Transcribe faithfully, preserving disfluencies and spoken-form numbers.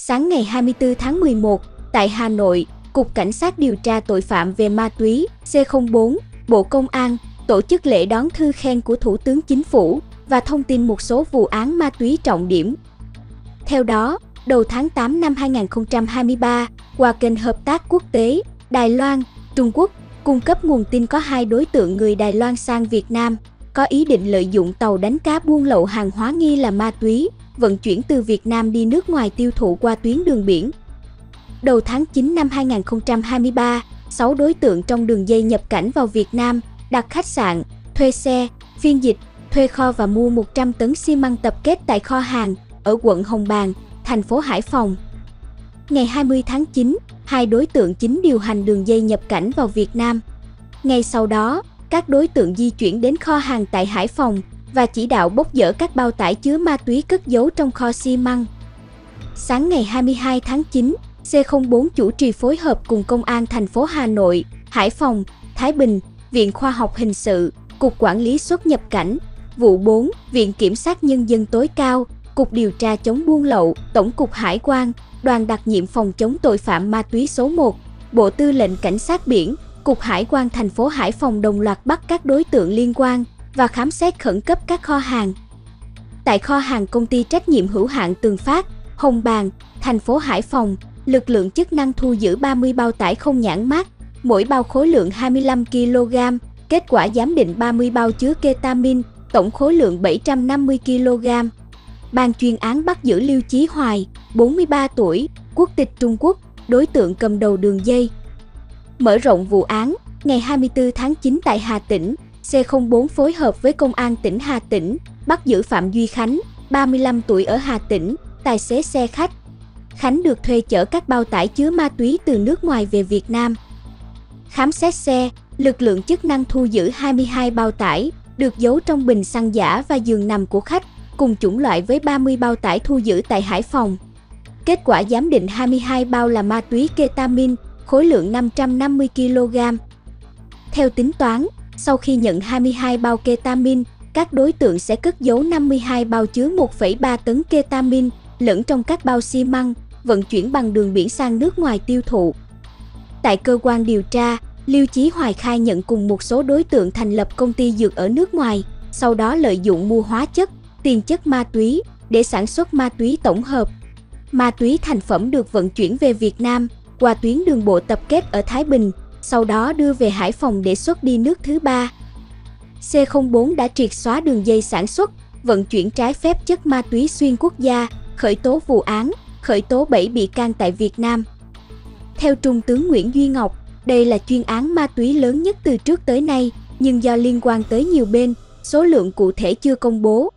Sáng ngày hai mươi tư tháng mười một, tại Hà Nội, Cục Cảnh sát điều tra tội phạm về ma túy C không bốn, Bộ Công an tổ chức lễ đón thư khen của Thủ tướng Chính phủ và thông tin một số vụ án ma túy trọng điểm. Theo đó, đầu tháng tám năm hai nghìn không trăm hai mươi ba, qua kênh hợp tác quốc tế Đài Loan, Trung Quốc cung cấp nguồn tin có hai đối tượng người Đài Loan sang Việt Nam có ý định lợi dụng tàu đánh cá buôn lậu hàng hóa nghi là ma túy, vận chuyển từ Việt Nam đi nước ngoài tiêu thụ qua tuyến đường biển. Đầu tháng chín năm hai nghìn không trăm hai mươi ba, sáu đối tượng trong đường dây nhập cảnh vào Việt Nam, đặt khách sạn, thuê xe, phiên dịch, thuê kho và mua một trăm tấn xi măng tập kết tại kho hàng ở quận Hồng Bàng, thành phố Hải Phòng. Ngày hai mươi tháng chín, hai đối tượng chính điều hành đường dây nhập cảnh vào Việt Nam. Ngay sau đó, các đối tượng di chuyển đến kho hàng tại Hải Phòng và chỉ đạo bốc dỡ các bao tải chứa ma túy cất giấu trong kho xi măng. Sáng ngày hai mươi hai tháng chín, C không bốn chủ trì phối hợp cùng Công an thành phố Hà Nội, Hải Phòng, Thái Bình, Viện Khoa học Hình sự, Cục Quản lý xuất nhập cảnh, Vụ bốn, Viện Kiểm sát Nhân dân tối cao, Cục Điều tra chống buôn lậu, Tổng cục Hải quan, Đoàn đặc nhiệm phòng chống tội phạm ma túy số một, Bộ Tư lệnh Cảnh sát biển, Cục Hải quan thành phố Hải Phòng đồng loạt bắt các đối tượng liên quan và khám xét khẩn cấp các kho hàng. Tại kho hàng Công ty trách nhiệm hữu hạn Tường Phát, Hồng Bàng, thành phố Hải Phòng, lực lượng chức năng thu giữ ba mươi bao tải không nhãn mác, mỗi bao khối lượng hai mươi lăm ki lô gam, kết quả giám định ba mươi bao chứa ketamin, tổng khối lượng bảy trăm năm mươi ki lô gam. Ban chuyên án bắt giữ Lưu Chí Hoài, bốn mươi ba tuổi, quốc tịch Trung Quốc, đối tượng cầm đầu đường dây. Mở rộng vụ án, ngày hai mươi tư tháng chín tại Hà Tĩnh, C không bốn phối hợp với Công an tỉnh Hà Tĩnh, bắt giữ Phạm Duy Khánh, ba mươi lăm tuổi ở Hà Tĩnh, tài xế xe khách. Khánh được thuê chở các bao tải chứa ma túy từ nước ngoài về Việt Nam. Khám xét xe, lực lượng chức năng thu giữ hai mươi hai bao tải, được giấu trong bình xăng giả và giường nằm của khách, cùng chủng loại với ba mươi bao tải thu giữ tại Hải Phòng. Kết quả giám định hai mươi hai bao là ma túy ketamin, khối lượng năm trăm năm mươi ki lô gam. Theo tính toán, sau khi nhận hai mươi hai bao ketamin, các đối tượng sẽ cất giấu năm mươi hai bao chứa một phẩy ba tấn ketamin lẫn trong các bao xi măng, vận chuyển bằng đường biển sang nước ngoài tiêu thụ. Tại cơ quan điều tra, Lưu Chí Hoài khai nhận cùng một số đối tượng thành lập công ty dược ở nước ngoài, sau đó lợi dụng mua hóa chất, tiền chất ma túy để sản xuất ma túy tổng hợp. Ma túy thành phẩm được vận chuyển về Việt Nam qua tuyến đường bộ tập kết ở Thái Bình, sau đó đưa về Hải Phòng để xuất đi nước thứ ba. C không bốn đã triệt xóa đường dây sản xuất, vận chuyển trái phép chất ma túy xuyên quốc gia, khởi tố vụ án, khởi tố bảy bị can tại Việt Nam. Theo Trung tướng Nguyễn Duy Ngọc, đây là chuyên án ma túy lớn nhất từ trước tới nay, nhưng do liên quan tới nhiều bên, số lượng cụ thể chưa công bố.